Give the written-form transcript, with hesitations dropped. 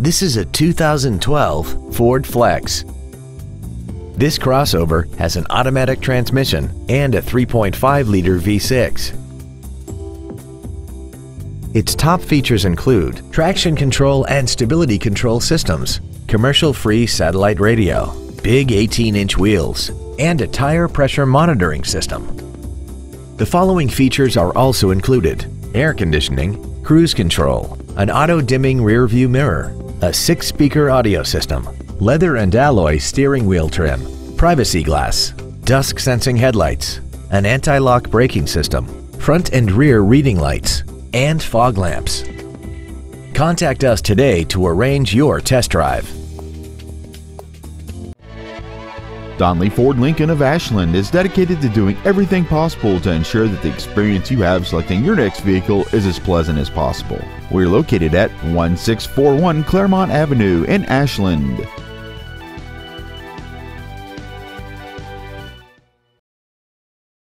This is a 2012 Ford Flex. This crossover has an automatic transmission and a 3.5-liter V6. Its top features include traction control and stability control systems, commercial-free satellite radio, big 18-inch wheels, and a tire pressure monitoring system. The following features are also included: air conditioning, cruise control, an auto-dimming rear-view mirror, a 6-speaker audio system, leather and alloy steering wheel trim, privacy glass, dusk-sensing headlights, an anti-lock braking system, front and rear reading lights, and fog lamps. Contact us today to arrange your test drive. Donley Ford Lincoln of Ashland is dedicated to doing everything possible to ensure that the experience you have selecting your next vehicle is as pleasant as possible. We're located at 1641 Claremont Avenue in Ashland.